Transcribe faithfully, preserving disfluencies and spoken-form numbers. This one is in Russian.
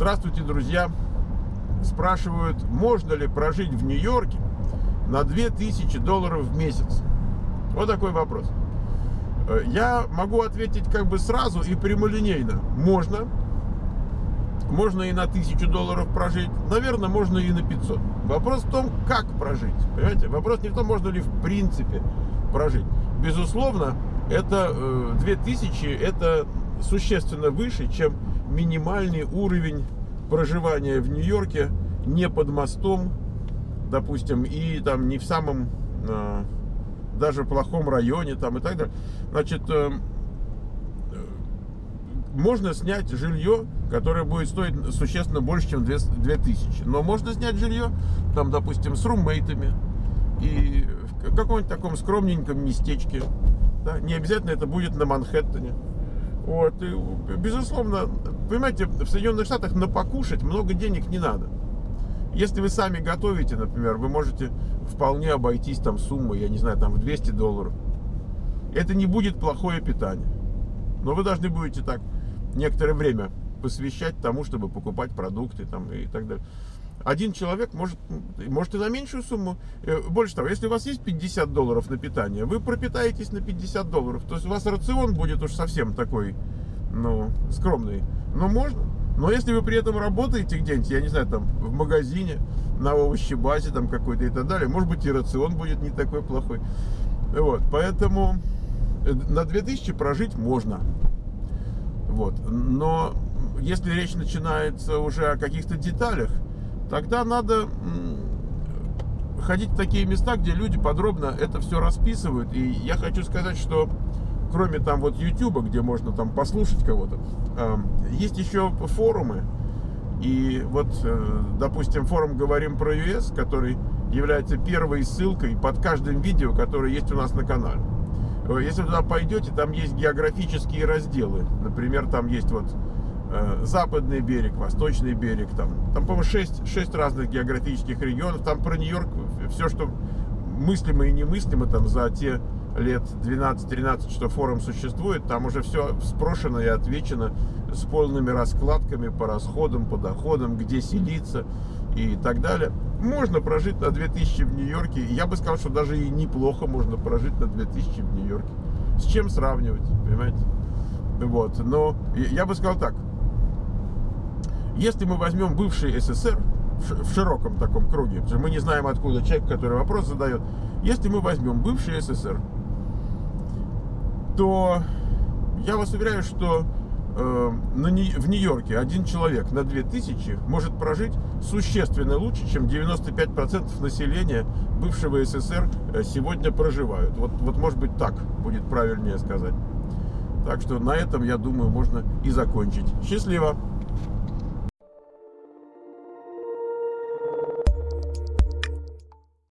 Здравствуйте, друзья! Спрашивают, можно ли прожить в Нью-Йорке на две тысячи долларов в месяц? Вот такой вопрос. Я могу ответить как бы сразу и прямолинейно. Можно. Можно и на тысячу долларов прожить. Наверное, можно и на пятьсот. Вопрос в том, как прожить. Понимаете? Вопрос не в том, можно ли в принципе прожить. Безусловно, это две тысячи, это существенно выше, чем минимальный уровень проживания в Нью-Йорке, не под мостом, допустим, и там не в самом даже в плохом районе, там и так далее. Значит, можно снять жилье, которое будет стоить существенно больше, чем две тысячи. Но можно снять жилье, там, допустим, с руммейтами и в каком-нибудь таком скромненьком местечке. Да? Не обязательно это будет на Манхэттене. Вот. И, безусловно, понимаете, в Соединенных Штатах на покушать много денег не надо. Если вы сами готовите, например, вы можете вполне обойтись там суммой, я не знаю, там в двести долларов. Это не будет плохое питание. Но вы должны будете так некоторое время посвящать тому, чтобы покупать продукты там и так далее. Один человек может, может и на меньшую сумму. Больше того, если у вас есть пятьдесят долларов на питание, вы пропитаетесь на пятьдесят долларов. То есть у вас рацион будет уж совсем такой, ну, скромный. Но можно. Но если вы при этом работаете где-нибудь, я не знаю, там в магазине, на овощебазе там какой-то и так далее, может быть, и рацион будет не такой плохой. Вот, поэтому на две тысячи прожить можно. Вот. Но если речь начинается уже о каких-то деталях, тогда надо ходить в такие места, где люди подробно это все расписывают. И я хочу сказать, что кроме там вот Ютуба, где можно там послушать кого-то, есть еще форумы. И вот, допустим, форум «Говорим про ЮС», который является первой ссылкой под каждым видео, которое есть у нас на канале. Если вы туда пойдете, там есть географические разделы. Например, там есть вот Западный берег, Восточный берег, там, там по-моему, шесть разных географических регионов, там про Нью-Йорк все, что мыслимо и немыслимо, там за те лет двенадцать-тринадцать, что форум существует, там уже все спрошено и отвечено с полными раскладками по расходам, по доходам, где селиться и так далее. Можно прожить на две тысячи в Нью-Йорке, я бы сказал, что даже и неплохо можно прожить на две тысячи в Нью-Йорке. С чем сравнивать, понимаете? Вот, но я бы сказал так. Если мы возьмем бывший СССР в широком таком круге, мы не знаем, откуда человек, который вопрос задает. Если мы возьмем бывший СССР, то я вас уверяю, что э, на, в Нью-Йорке один человек на две тысячи может прожить существенно лучше, чем девяносто пять процентов населения бывшего СССР сегодня проживают. Вот, вот, может быть, так будет правильнее сказать. Так что на этом, я думаю, можно и закончить. Счастливо!